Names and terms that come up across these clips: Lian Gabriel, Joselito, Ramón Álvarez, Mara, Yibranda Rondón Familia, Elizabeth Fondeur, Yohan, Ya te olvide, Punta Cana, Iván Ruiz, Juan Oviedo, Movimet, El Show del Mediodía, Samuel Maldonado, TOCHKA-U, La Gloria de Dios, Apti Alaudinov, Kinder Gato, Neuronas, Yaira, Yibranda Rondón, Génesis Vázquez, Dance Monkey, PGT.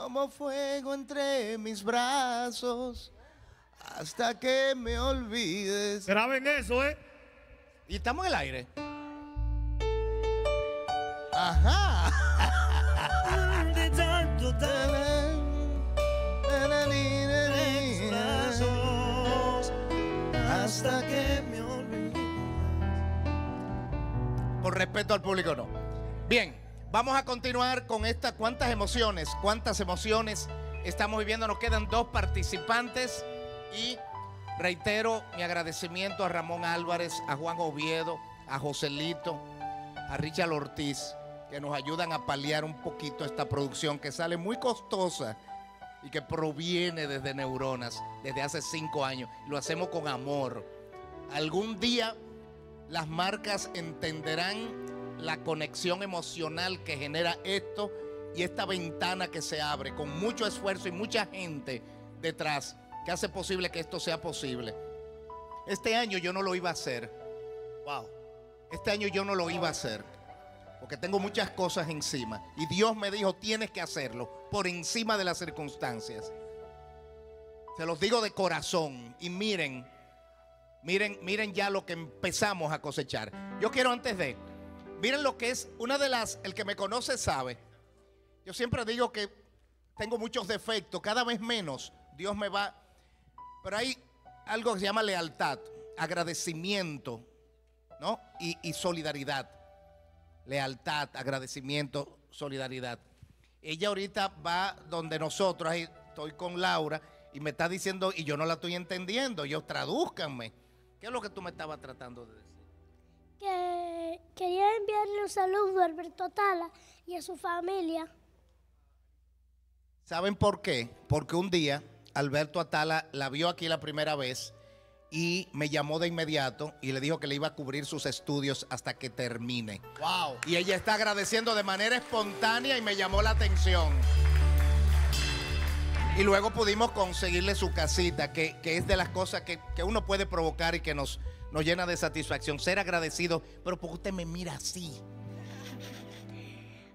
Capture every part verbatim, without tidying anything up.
como fuego entre mis brazos, hasta que me olvides. Graben eso, ¿eh? Y estamos en el aire. Ajá. Hasta que me olvides. Por respeto al público, no. Bien, vamos a continuar con esta. ¿Cuántas emociones? ¿Cuántas emociones estamos viviendo? Nos quedan dos participantes. Y reitero mi agradecimiento a Ramón Álvarez, a Juan Oviedo, a Joselito, a Richard Ortiz, que nos ayudan a paliar un poquito esta producción que sale muy costosa y que proviene desde Neuronas desde hace cinco años. Lo hacemos con amor. Algún día las marcas entenderán la conexión emocional que genera esto y esta ventana que se abre con mucho esfuerzo y mucha gente detrás que hace posible que esto sea posible. Este año yo no lo iba a hacer. Wow. Este año yo no lo iba a hacer porque tengo muchas cosas encima. Y Dios me dijo, tienes que hacerlo por encima de las circunstancias. Se los digo de corazón. Y miren, miren, miren ya lo que empezamos a cosechar. Yo quiero antes de, miren lo que es una de las, el que me conoce sabe. Yo siempre digo que tengo muchos defectos, cada vez menos. Dios me va... Pero hay algo que se llama lealtad, agradecimiento, ¿no? Y, y solidaridad. Lealtad, agradecimiento, solidaridad. Ella ahorita va donde nosotros, ahí estoy con Laura, y me está diciendo, y yo no la estoy entendiendo, yo tradúzcanme. ¿Qué es lo que tú me estabas tratando de decir? Que quería enviarle un saludo a Alberto Atala y a su familia. ¿Saben por qué? Porque un día... Alberto Atala la vio aquí la primera vez y me llamó de inmediato y le dijo que le iba a cubrir sus estudios hasta que termine. Wow. Y ella está agradeciendo de manera espontánea y me llamó la atención. Y luego pudimos conseguirle su casita, que, que es de las cosas que, que uno puede provocar y que nos, nos llena de satisfacción. Ser agradecido, pero ¿por qué usted me mira así?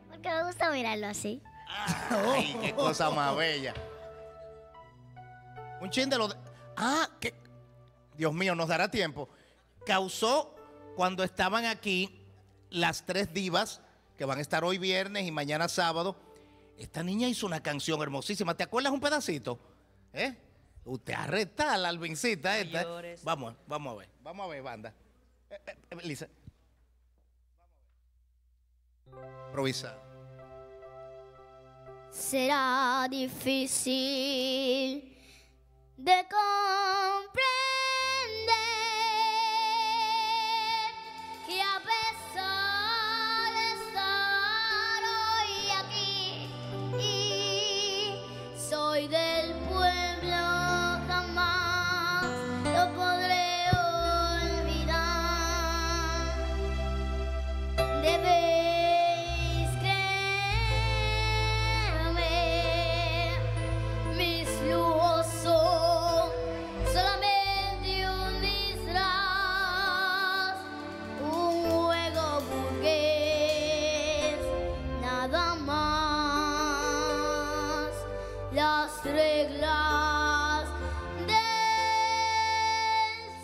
Porque me gusta mirarlo así. Ay, qué cosa más bella. Un chin de lo de... Ah, que... Dios mío, nos dará tiempo. Causó cuando estaban aquí las tres divas que van a estar hoy viernes y mañana sábado. Esta niña hizo una canción hermosísima. ¿Te acuerdas un pedacito? ¿Eh? Usted arresta a la albincita esta. ¿Eh? Vamos, vamos a ver. Vamos a ver, banda. Eh, eh, Lisa. Improvisa. Será difícil de comprender que a pesar de estar hoy aquí y soy del pueblo, jamás lo podré olvidar. Debéis creerme, mis lujos son reglas del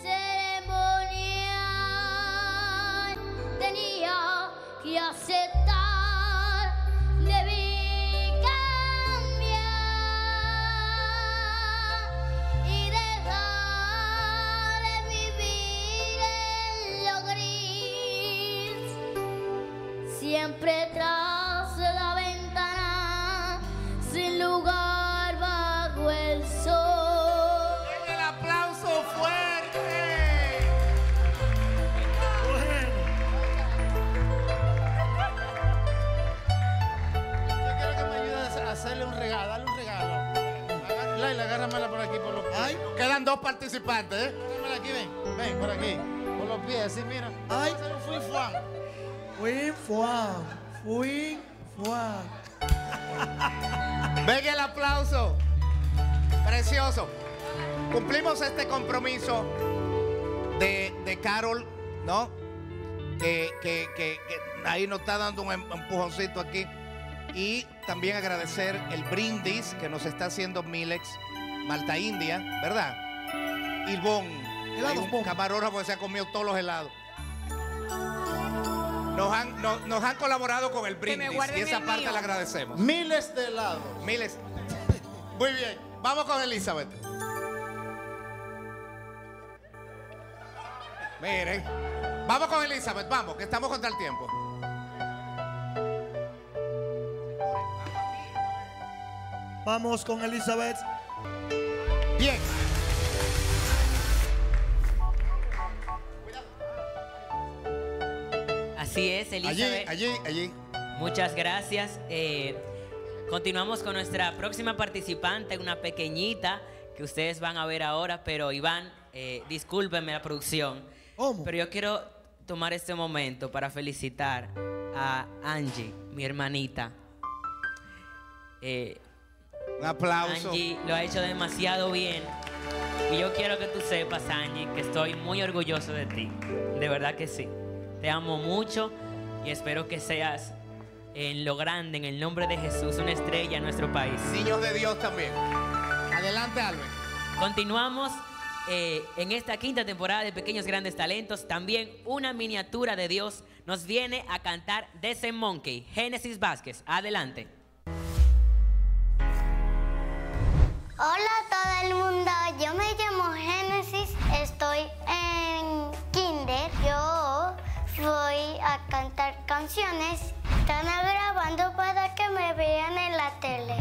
ceremonial. Tenía que aceptar, debí cambiar y dejar de vivir en lo gris, siempre tras la ventana sin lugar. Quedan dos participantes, ¿eh? Ven aquí, ven, ven, por aquí. Con los pies, así, mira. Ay, fui fuan. Fui fuan. Fui fuan. Ven el aplauso. Precioso. Cumplimos este compromiso de, de Carol, ¿no? Que, que, que, que ahí nos está dando un empujoncito aquí. Y también agradecer el brindis que nos está haciendo Milex Malta India, ¿verdad? Y bon, un camarógrafo que se ha comido todos los helados. Nos han, no, nos han colaborado con el brindis y esa parte mío. La agradecemos. Miles de helados. Miles. Muy bien, vamos con Elizabeth. Miren, vamos con Elizabeth, vamos, que estamos contra el tiempo. Vamos con Elizabeth. Bien. Así es, Elizabeth. Allí, allí, allí. Muchas gracias. Eh, continuamos con nuestra próxima participante, una pequeñita que ustedes van a ver ahora, pero Iván, eh, discúlpenme la producción. ¿Cómo? Pero yo quiero tomar este momento para felicitar a Angie, mi hermanita. Eh, Un aplauso. Angie lo ha hecho demasiado bien. Y yo quiero que tú sepas, Angie, que estoy muy orgulloso de ti. De verdad que sí. Te amo mucho y espero que seas en lo grande, en el nombre de Jesús, una estrella en nuestro país. Niños de Dios también. Adelante, Alvin. Continuamos eh, en esta quinta temporada de Pequeños Grandes Talentos. También una miniatura de Dios nos viene a cantar Dance Monkey, Génesis Vázquez. Adelante. Hola a todo el mundo, yo me llamo Génesis, estoy en Kinder, yo voy a cantar canciones, están grabando para que me vean en la tele.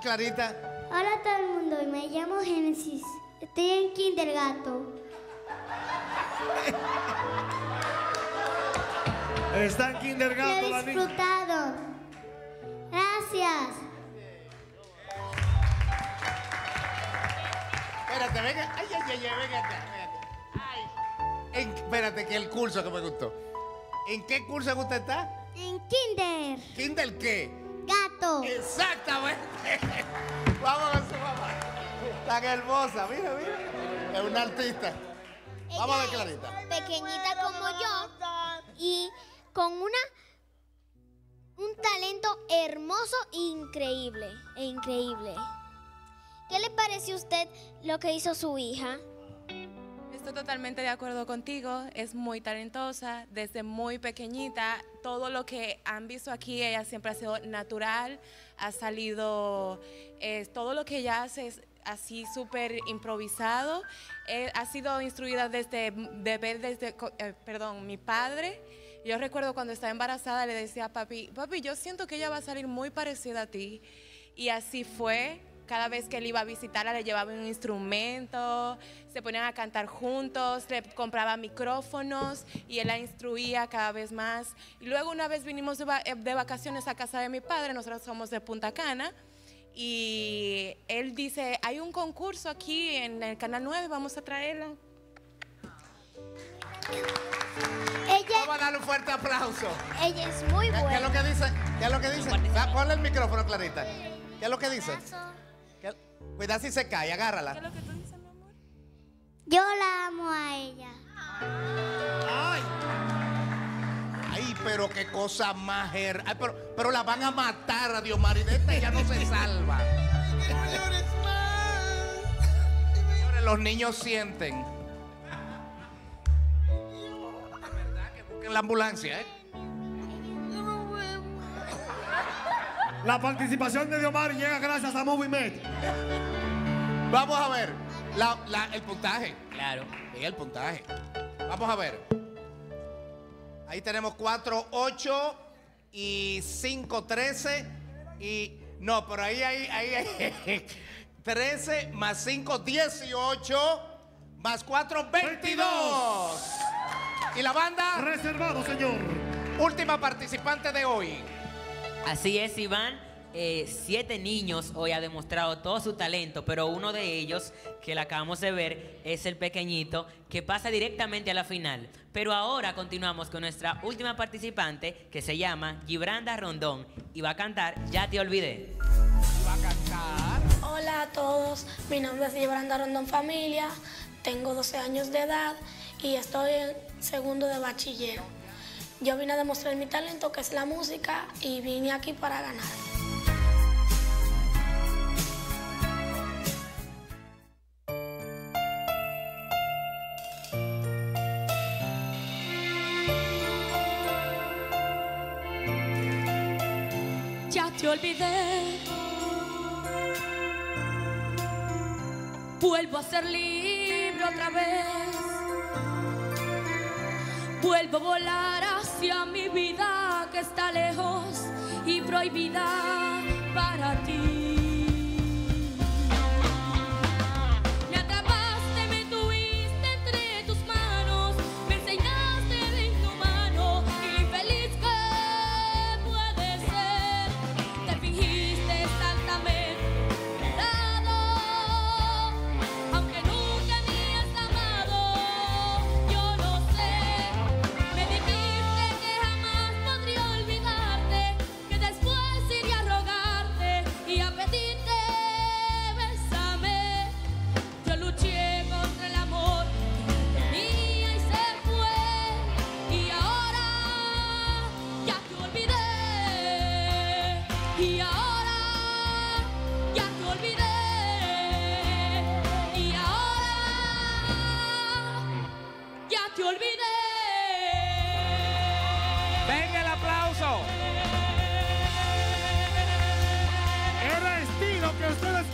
Clarita. Hola a todo el mundo, me llamo Génesis, estoy en Kinder Gato. Está en Kinder Gato. Lo he disfrutado. Gracias. Espérate, venga. Ay, ay, ay, venga acá, venga acá. Espérate, que el curso que me gustó. ¿En qué curso usted está? En Kinder. ¿Kinder qué? Gato. Exactamente. Vamos a ver su mamá. Tan hermosa, mira, mira. Es una artista. Ella vamos a ver, Clarita. Pequeñita como yo y con una un talento hermoso e increíble. E increíble. ¿Qué le parece a usted lo que hizo su hija? Estoy totalmente de acuerdo contigo, es muy talentosa, desde muy pequeñita, todo lo que han visto aquí, ella siempre ha sido natural, ha salido, eh, todo lo que ella hace es así súper improvisado, eh, ha sido instruida desde, de ver desde, eh, perdón, mi padre. Yo recuerdo cuando estaba embarazada le decía a papi, papi, yo siento que ella va a salir muy parecida a ti, y así fue. Cada vez que él iba a visitarla le llevaba un instrumento, se ponían a cantar juntos, le compraba micrófonos y él la instruía cada vez más. Y luego una vez vinimos de, va de vacaciones a casa de mi padre, nosotros somos de Punta Cana, y él dice, hay un concurso aquí en el Canal nueve, vamos a traerla. Ella, vamos a darle un fuerte aplauso. Ella es muy buena. ¿Qué es lo que dice? ¿Qué es lo que dice? Va, ponle el micrófono, Clarita. ¿Qué es lo que dice? ¿Qué? Cuidado si se cae, agárrala. ¿Qué es lo que tú dices, mi amor? Yo la amo a ella. Ay. Ay, pero qué cosa más her... Ay, pero, pero la van a matar a Dios Marineta y ya no se salva. No llores más. Los niños sienten. La verdad que busquen la ambulancia, ¿eh? La participación de Diomar llega gracias a Movimet. Vamos a ver la, la, el puntaje. Claro. Mira el puntaje. Vamos a ver. Ahí tenemos cuatro, ocho y cinco, trece. Y no, pero ahí, ahí, ahí, ahí. trece más cinco, dieciocho. Más cuatro, veintidós. Y la banda. Reservado, señor. Última participante de hoy. Así es, Iván. Eh, siete niños hoy ha demostrado todo su talento, pero uno de ellos, que la acabamos de ver, es el pequeñito, que pasa directamente a la final. Pero ahora continuamos con nuestra última participante, que se llama Yibranda Rondón, y va a cantar Ya te olvidé. Va a cantar. Hola a todos, mi nombre es Yibranda Rondón Familia, tengo doce años de edad y estoy en segundo de bachiller. Yo vine a demostrar mi talento, que es la música, y vine aquí para ganar. Ya te olvidé. Vuelvo a ser libre otra vez. Vuelvo a volar hacia mi vida que está lejos y prohibida para ti.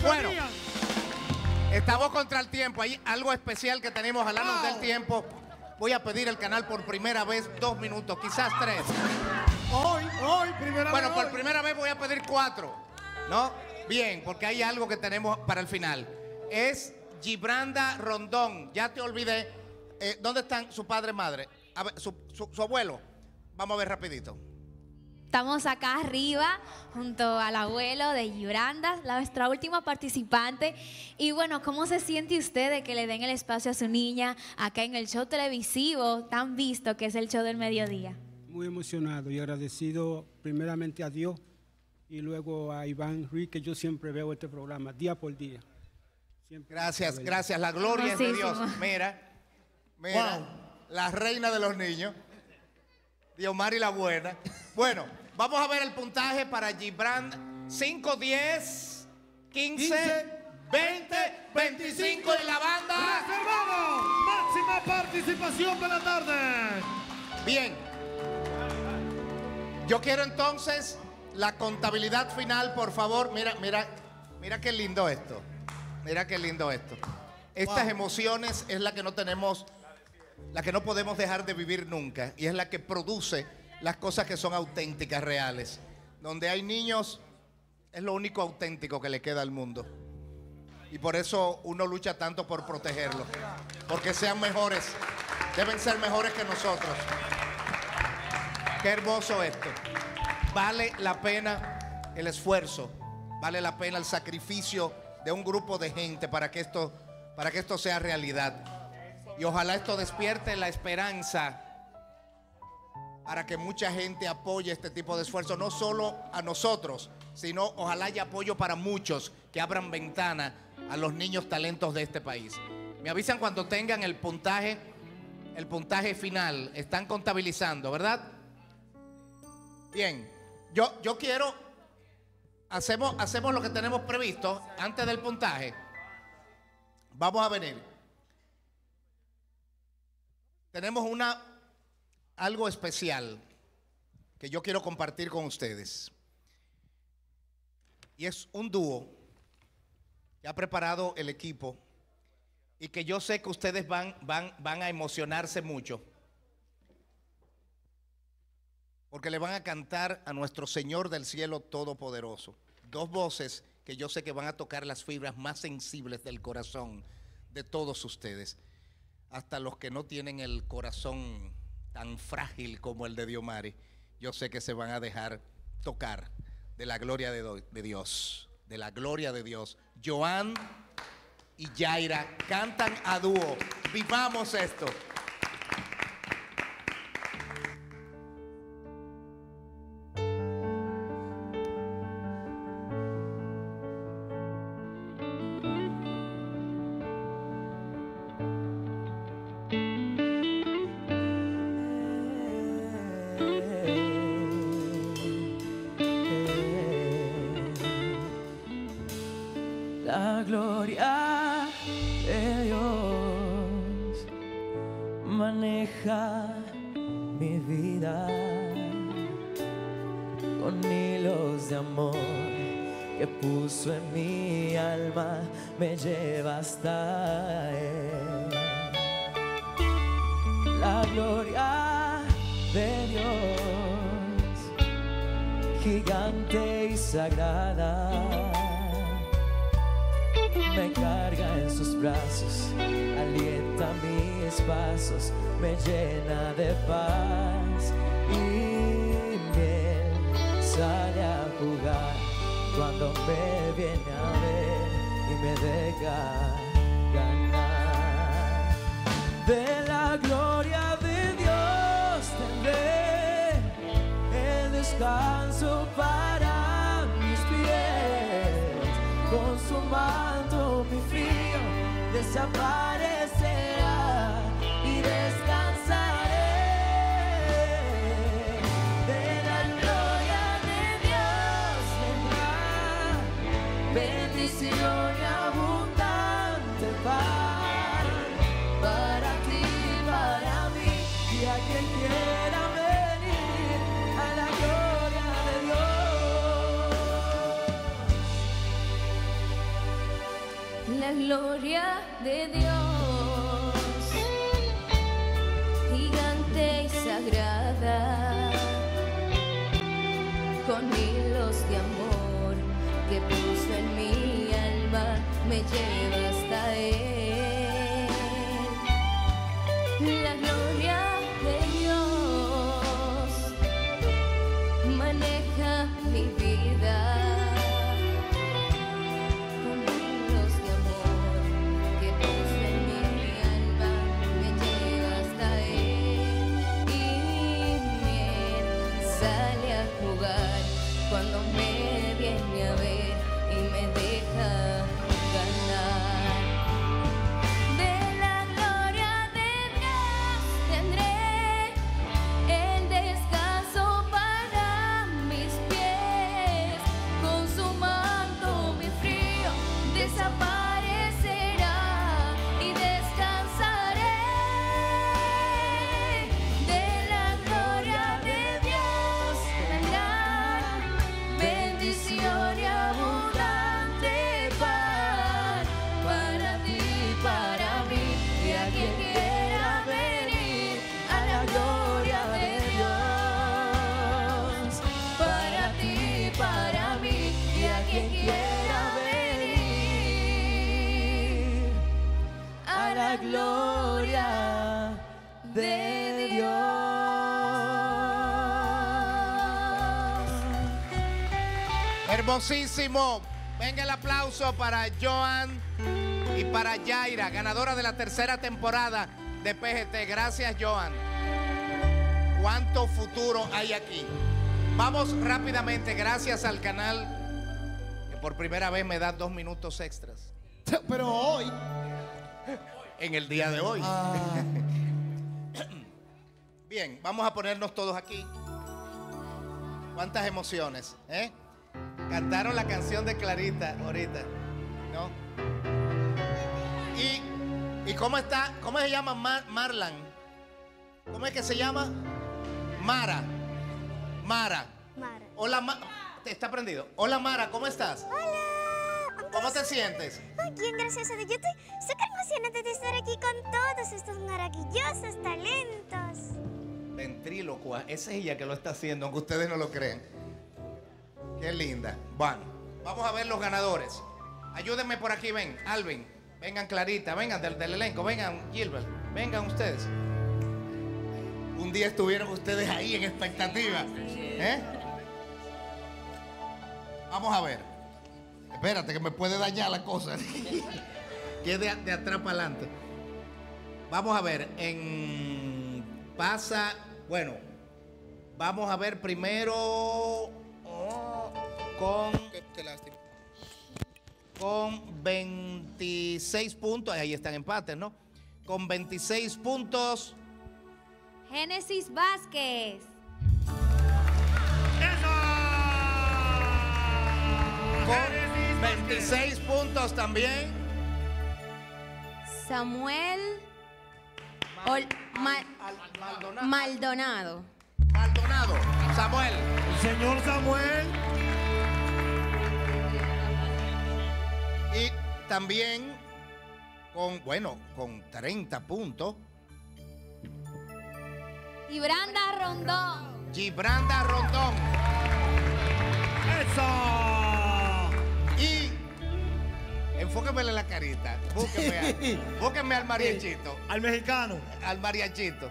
Bueno, estamos contra el tiempo. Hay algo especial que tenemos al lado del tiempo. Voy a pedir el canal por primera vez dos minutos, quizás tres. Hoy, hoy, primera vez. Bueno, por primera vez voy a pedir cuatro, ¿no? Bien, porque hay algo que tenemos para el final. Es Yibranda Rondón. Ya te olvidé. Eh, ¿Dónde están su padre, madre? A ver, su, su, su abuelo. Vamos a ver rapidito. Estamos acá arriba junto al abuelo de Yibranda, nuestra última participante. Y bueno, ¿cómo se siente usted de que le den el espacio a su niña acá en el show televisivo tan visto que es el show del mediodía? Muy emocionado y agradecido primeramente a Dios y luego a Iván Ruiz, que yo siempre veo este programa día por día. Siempre gracias, gracias. La gloria es de Dios. Mira, mira, wow. La reina de los niños. Diomar y la buena. Bueno. Vamos a ver el puntaje para Yibranda. cinco, diez, quince, veinte, veinticinco en la banda. ¡Reservado! Máxima participación de la tarde. Bien. Yo quiero entonces la contabilidad final, por favor. Mira, mira, mira qué lindo esto. Mira qué lindo esto. Estas wow. emociones es la que no tenemos, la que no podemos dejar de vivir nunca y es la que produce las cosas que son auténticas, reales. Donde hay niños, es lo único auténtico que le queda al mundo. Y por eso uno lucha tanto por protegerlos. Porque sean mejores. Deben ser mejores que nosotros. Qué hermoso esto. Vale la pena el esfuerzo. Vale la pena el sacrificio de un grupo de gente para que esto, para que esto sea realidad. Y ojalá esto despierte la esperanza para que mucha gente apoye este tipo de esfuerzo, no solo a nosotros, sino ojalá haya apoyo para muchos que abran ventana a los niños talentos de este país. Me avisan cuando tengan el puntaje, el puntaje final. Están contabilizando, ¿verdad? Bien, yo, yo quiero, hacemos, hacemos lo que tenemos previsto antes del puntaje. Vamos a venir. Tenemos una, algo especial que yo quiero compartir con ustedes. Y es un dúo que ha preparado el equipo y que yo sé que ustedes van, van, van a emocionarse mucho, porque le van a cantar a nuestro Señor del Cielo Todopoderoso. Dos voces que yo sé que van a tocar las fibras más sensibles del corazón de todos ustedes, hasta los que no tienen el corazón tan frágil como el de Diomari. Yo sé que se van a dejar tocar de la gloria de, de Dios, de la gloria de Dios. Johan y Yaira cantan a dúo. Vivamos esto. Hermosísimo. Venga el aplauso para Johan y para Yaira, ganadora de la tercera temporada de P G T. Gracias, Johan. ¿Cuánto futuro hay aquí? Vamos rápidamente, gracias al canal, que por primera vez me da dos minutos extras. Pero hoy... En el día de hoy. Ah. Bien, vamos a ponernos todos aquí. ¿Cuántas emociones? ¿Eh? Cantaron la canción de Clarita ahorita, ¿no? ¿Y, y cómo está? ¿Cómo se llama Mar Marlan? ¿Cómo es que se llama? Mara. Mara. Mara. Hola, Ma está prendido. Hola, Mara, ¿cómo estás? Hola. ¿Cómo te sientes? Muy bien, gracias a Dios. Yo estoy súper emocionante de estar aquí con todos estos maravillosos talentos. Ventrílocua, es ella que lo está haciendo, aunque ustedes no lo creen. Qué linda. Bueno, vamos a ver los ganadores. Ayúdenme por aquí, ven, Alvin. Vengan Clarita, vengan del, del elenco, vengan Gilbert, vengan ustedes. Un día estuvieron ustedes ahí en expectativa. ¿Eh? Vamos a ver. Espérate, que me puede dañar la cosa. Que de, de atrás para adelante. Vamos a ver, en... Pasa... Bueno, vamos a ver primero... Oh, con... Qué, qué lástima. Con veintiséis puntos. Ahí están empates, ¿no? Con veintiséis puntos... Génesis Vázquez. ¡Eso! Con veintiséis puntos también. Samuel Mal, Mal, Mal, Maldonado. Maldonado. Maldonado. Samuel. El señor Samuel. Y también con, bueno, con treinta puntos. Yibranda Rondón. Yibranda Rondón. ¡Eso! Y enfóquenmele la carita. Búsquenme, a, búsquenme al mariachito. Al mexicano. Al mariachito.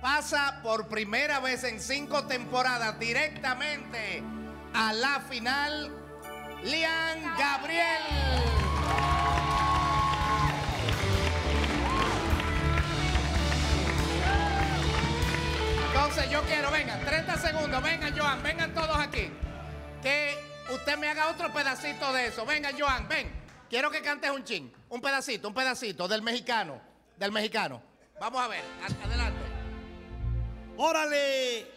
Pasa por primera vez en cinco temporadas directamente a la final, Lian Gabriel. Entonces yo quiero, vengan, treinta segundos, vengan Johan, vengan todos aquí. Que usted me haga otro pedacito de eso. Venga, Johan, ven. Quiero que cantes un chin, un pedacito, un pedacito del mexicano, del mexicano. Vamos a ver, adelante. ¡Órale!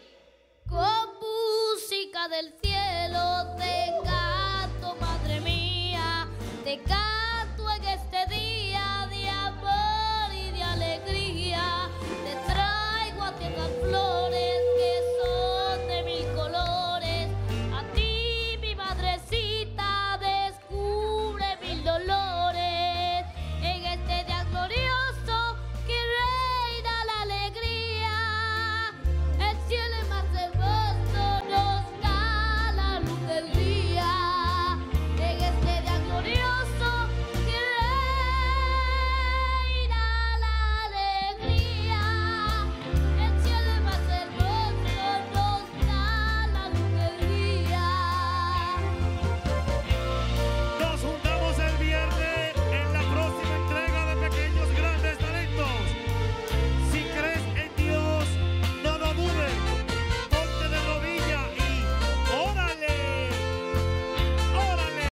Con música del cielo te